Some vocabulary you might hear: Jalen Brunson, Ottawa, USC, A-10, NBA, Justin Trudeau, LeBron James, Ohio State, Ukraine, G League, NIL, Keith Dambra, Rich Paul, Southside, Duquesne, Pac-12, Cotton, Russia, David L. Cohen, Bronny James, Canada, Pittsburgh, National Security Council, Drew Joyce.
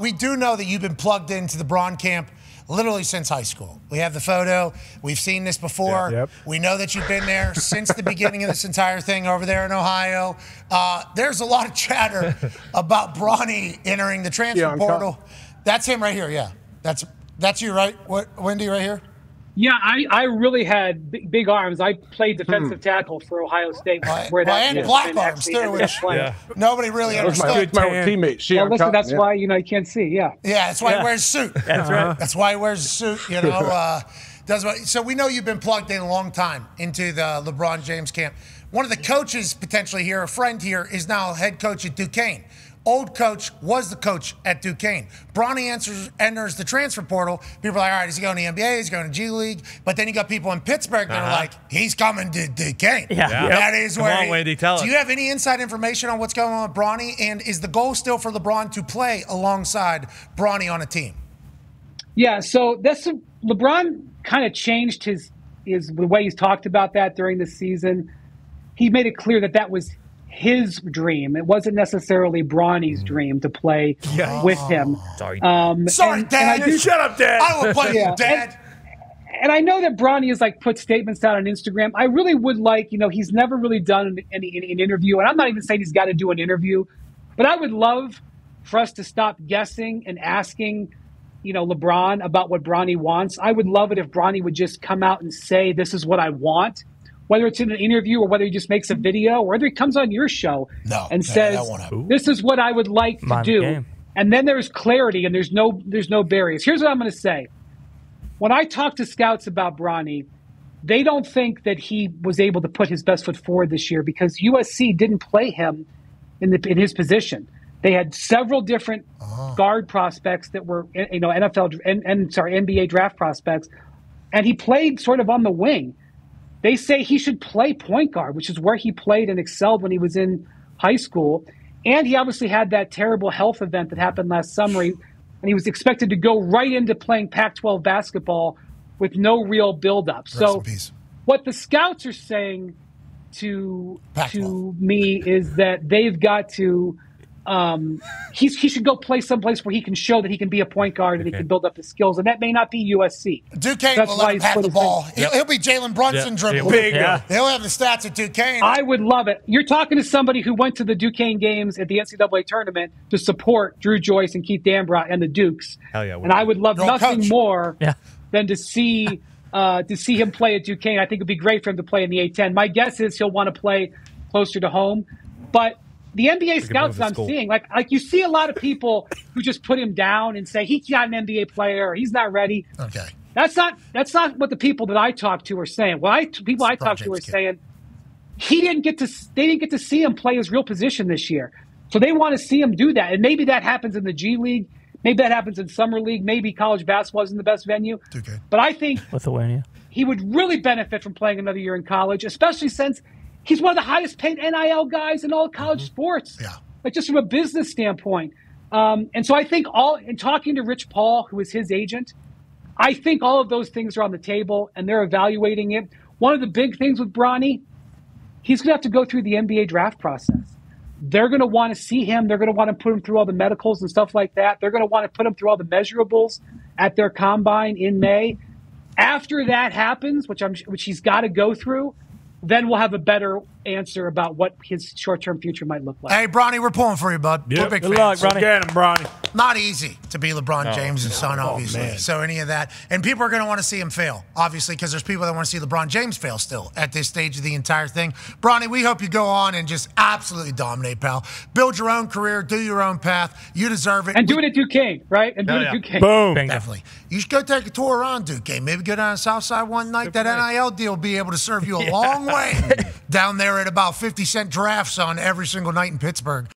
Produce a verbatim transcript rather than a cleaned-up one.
we do know that you've been plugged into the Bron camp literally since high school. We have the photo. We've seen this before. Yep, yep. We know that you've been there since the beginning of this entire thing over there in Ohio. Uh, there's a lot of chatter about Bronny entering the transfer yeah, portal. That's him right here, yeah. That's that's you, right, what, Wendy, right here? Yeah, I, I really had big, big arms. I played defensive hmm. tackle for Ohio State. Well, where well, that and black and arms, too, which yeah. nobody really that understood. My, my teammate. She well, listen, Cotton, that's yeah. why, you know, you can't see, yeah. Yeah, that's why yeah. he wears a suit. That's right. Uh-huh. That's why he wears a suit, you know. Uh, does what, so we know you've been plugged in a long time into the LeBron James camp. One of the coaches potentially here, a friend here, is now head coach at Duquesne. Old coach was the coach at Duquesne. Bronny answers, enters the transfer portal. People are like, all right, is he going to the N B A? Is he going to G League? But then you got people in Pittsburgh that uh-huh. are like, he's coming to Duquesne. Yeah. yeah. That is where Come on, Wendy, tell Do you have any inside information on what's going on with Bronny? And is the goal still for LeBron to play alongside Bronny on a team? Yeah, so that's LeBron kind of changed his, his the way he's talked about that during the season. He made it clear that that was his dream. It wasn't necessarily Bronny's dream to play yeah. with him. Sorry, um, Sorry and, Dad. And do, shut up, Dad. I will play yeah. you, Dad. And, and I know that Bronny has like put statements out on Instagram. I really would like, you know, he's never really done any, any, an interview, and I'm not even saying he's got to do an interview, but I would love for us to stop guessing and asking, you know, LeBron about what Bronny wants. I would love it if Bronny would just come out and say, this is what I want. Whether it's in an interview or whether he just makes a video or whether he comes on your show no, and says, this is what I would like to Mind do. Game. And then there's clarity and there's no there's no barriers. Here's what I'm going to say. When I talk to scouts about Bronny, they don't think that he was able to put his best foot forward this year because U S C didn't play him in, the, in his position. They had several different uh-huh. guard prospects that were, you know, N F L and, and sorry, N B A draft prospects. And he played sort of on the wing. They say he should play point guard, which is where he played and excelled when he was in high school. And he obviously had that terrible health event that happened last summer. And he was expected to go right into playing Pac twelve basketball with no real buildup. So what the scouts are saying to, to me is that they've got to um, – he should go play someplace where he can show that he can be a point guard and okay. he can build up his skills. And that may not be U S C. Duquesne That's will let him have the ball. Yep. He'll be Jalen Brunson yep. dribbling. Big, yeah. He'll have the stats at Duquesne. I would love it. You're talking to somebody who went to the Duquesne games at the N C double A tournament to support Drew Joyce and Keith Dambra and the Dukes. Hell yeah, and I would love nothing coach. more yeah. than to see uh, to see him play at Duquesne. I think it would be great for him to play in the A ten. My guess is he'll want to play closer to home. But the N B A scouts I'm seeing, like like you see a lot of people who just put him down and say he's not an N B A player, or he's not ready. Okay, that's not that's not what the people that I talk to are saying. Well, I people I talk to are saying he didn't get to they didn't get to see him play his real position this year, so they want to see him do that. And maybe that happens in the G League, maybe that happens in summer league, maybe college basketball isn't the best venue. Okay. But I think Lithuania he would really benefit from playing another year in college, especially since he's one of the highest-paid N I L guys in all college mm-hmm. sports, yeah. like just from a business standpoint. Um, and so I think all in talking to Rich Paul, who is his agent, I think all of those things are on the table, and they're evaluating it. One of the big things with Bronny, he's going to have to go through the N B A draft process. They're going to want to see him. They're going to want to put him through all the medicals and stuff like that. They're going to want to put him through all the measurables at their combine in May. After that happens, which I'm which he's got to go through, then we'll have a better answer about what his short-term future might look like. Hey, Bronny, we're pulling for you, bud. Yep. We're big Good fans. Luck, Bronny. Get him, Bronny. Not easy to be LeBron no, James' no, son, no, obviously. Man. So any of that. And people are going to want to see him fail, obviously, because there's people that want to see LeBron James fail still at this stage of the entire thing. Bronny, we hope you go on and just absolutely dominate, pal. Build your own career. Do your own path. You deserve it. And we- do it at Duquesne, right? And do no, it at yeah. Duquesne. Boom. Bingo. Definitely. You should go take a tour around Duquesne. Maybe go down to Southside one night. Good that play. N I L deal will be able to serve you a yeah. long way down there at about fifty cent drafts on every single night in Pittsburgh.